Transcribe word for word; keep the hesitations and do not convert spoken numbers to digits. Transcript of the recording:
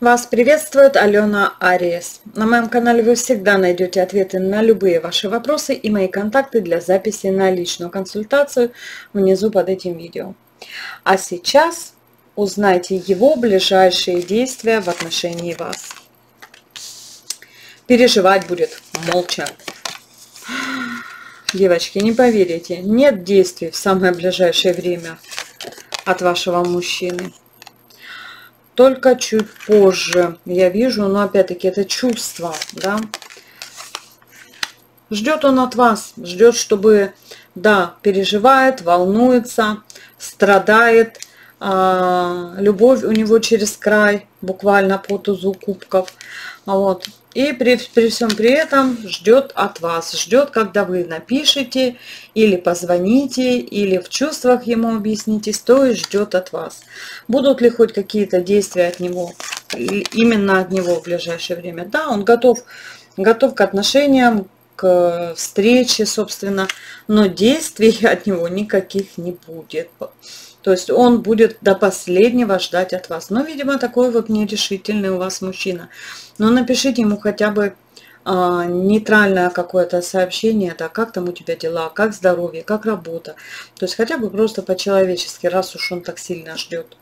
Вас приветствует Алена Ариес. На моем канале вы всегда найдете ответы на любые ваши вопросы и мои контакты для записи на личную консультацию внизу под этим видео. А сейчас узнайте его ближайшие действия в отношении вас. Переживать будет молча. Девочки, не поверите, нет действий в самое ближайшее время от вашего мужчины. Только чуть позже, я вижу, но опять-таки это чувство, да. Ждет он от вас, ждет, чтобы, да, переживает, волнуется, страдает. А, любовь у него через край, буквально по тузу кубков. Вот. И при, при всем при этом ждет от вас, ждет, когда вы напишите или позвоните, или в чувствах ему объясните, то и ждет от вас. Будут ли хоть какие-то действия от него, именно от него в ближайшее время? Да, он готов, готов к отношениям, к встрече, собственно, но действий от него никаких не будет. То есть он будет до последнего ждать от вас. Но, видимо, такой вот нерешительный у вас мужчина. Но напишите ему хотя бы а, нейтральное какое-то сообщение, да, как там у тебя дела, как здоровье, как работа. То есть хотя бы просто по-человечески, раз уж он так сильно ждет.